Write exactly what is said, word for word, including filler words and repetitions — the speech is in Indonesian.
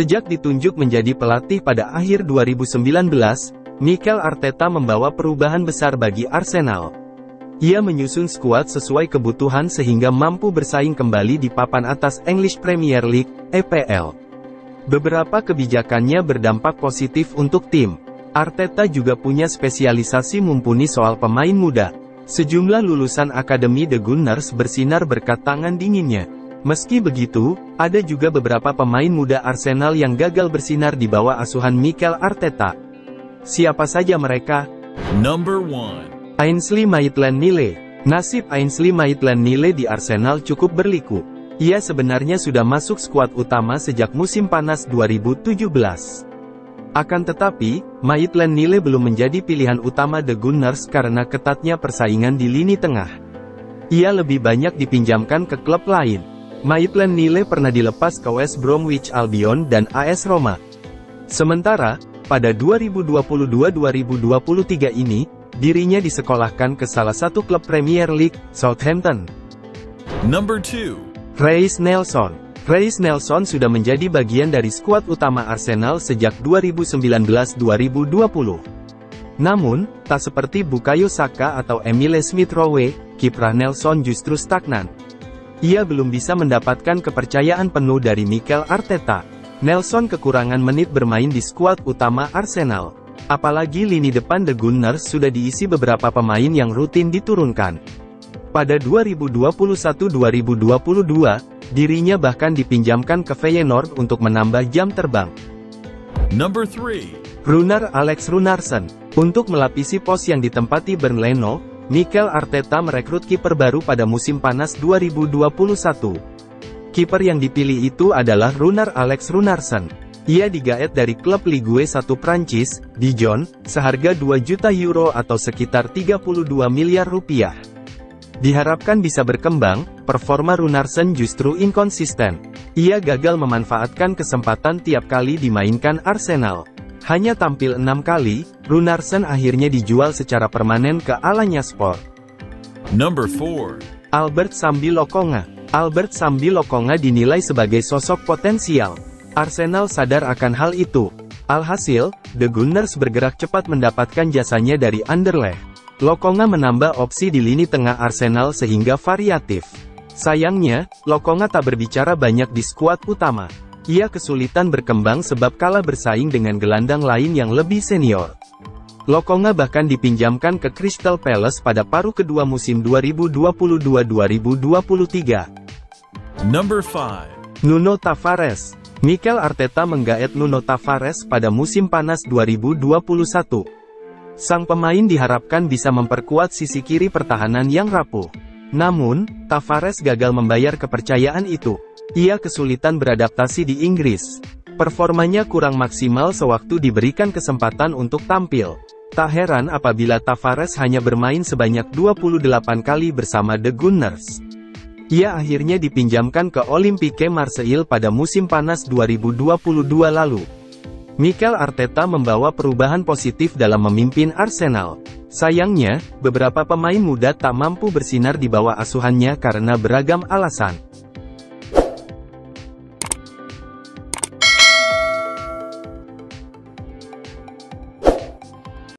Sejak ditunjuk menjadi pelatih pada akhir dua ribu sembilan belas, Mikel Arteta membawa perubahan besar bagi Arsenal. Ia menyusun skuad sesuai kebutuhan sehingga mampu bersaing kembali di papan atas English Premier League, E P L. Beberapa kebijakannya berdampak positif untuk tim. Arteta juga punya spesialisasi mumpuni soal pemain muda. Sejumlah lulusan Akademi The Gunners bersinar berkat tangan dinginnya. Meski begitu, ada juga beberapa pemain muda Arsenal yang gagal bersinar di bawah asuhan Mikel Arteta. Siapa saja mereka? Number one. Ainsley Maitland-Niles. Nasib Ainsley Maitland-Niles di Arsenal cukup berliku. Ia sebenarnya sudah masuk skuad utama sejak musim panas dua ribu tujuh belas. Akan tetapi, Maitland-Niles belum menjadi pilihan utama The Gunners karena ketatnya persaingan di lini tengah. Ia lebih banyak dipinjamkan ke klub lain. Maitland-Niles pernah dilepas ke West Bromwich Albion dan A S Roma. Sementara, pada dua ribu dua puluh dua dua ribu dua puluh tiga ini, dirinya disekolahkan ke salah satu klub Premier League, Southampton. Number two. Reiss Nelson. Reiss Nelson sudah menjadi bagian dari skuad utama Arsenal sejak dua ribu sembilan belas dua ribu dua puluh. Namun, tak seperti Bukayo Saka atau Emile Smith-Rowe, kiprah Nelson justru stagnan. Ia belum bisa mendapatkan kepercayaan penuh dari Mikel Arteta. Nelson kekurangan menit bermain di skuad utama Arsenal. Apalagi lini depan The Gunners sudah diisi beberapa pemain yang rutin diturunkan. Pada dua ribu dua puluh satu dua ribu dua puluh dua, dirinya bahkan dipinjamkan ke Feyenoord untuk menambah jam terbang. Number three. Runar Alex Runarsson. Untuk melapisi pos yang ditempati Bern Leno, Mikel Arteta merekrut kiper baru pada musim panas dua ribu dua puluh satu. Kiper yang dipilih itu adalah Runar Alex Runarsson. Ia digaet dari klub Ligue satu Prancis, Dijon, seharga dua juta euro atau sekitar tiga puluh dua miliar rupiah. Diharapkan bisa berkembang, performa Runarsson justru inkonsisten. Ia gagal memanfaatkan kesempatan tiap kali dimainkan Arsenal. Hanya tampil enam kali, Runarsson akhirnya dijual secara permanen ke Alanyaspor. Number four. Albert Sambi Lokonga. Albert Sambi Lokonga dinilai sebagai sosok potensial. Arsenal sadar akan hal itu. Alhasil, The Gunners bergerak cepat mendapatkan jasanya dari Anderlecht. Lokonga menambah opsi di lini tengah Arsenal sehingga variatif. Sayangnya, Lokonga tak berbicara banyak di skuad utama. Ia kesulitan berkembang sebab kalah bersaing dengan gelandang lain yang lebih senior. Lokonga bahkan dipinjamkan ke Crystal Palace pada paruh kedua musim dua ribu dua puluh dua dua ribu dua puluh tiga. Number five. Nuno Tavares. Mikel Arteta menggaet Nuno Tavares pada musim panas dua ribu dua puluh satu. Sang pemain diharapkan bisa memperkuat sisi kiri pertahanan yang rapuh. Namun, Tavares gagal membayar kepercayaan itu. Ia kesulitan beradaptasi di Inggris. Performanya kurang maksimal sewaktu diberikan kesempatan untuk tampil. Tak heran apabila Tavares hanya bermain sebanyak dua puluh delapan kali bersama The Gunners. Ia akhirnya dipinjamkan ke Olympique Marseille pada musim panas dua ribu dua puluh dua lalu. Mikel Arteta membawa perubahan positif dalam memimpin Arsenal. Sayangnya, beberapa pemain muda tak mampu bersinar di bawah asuhannya karena beragam alasan.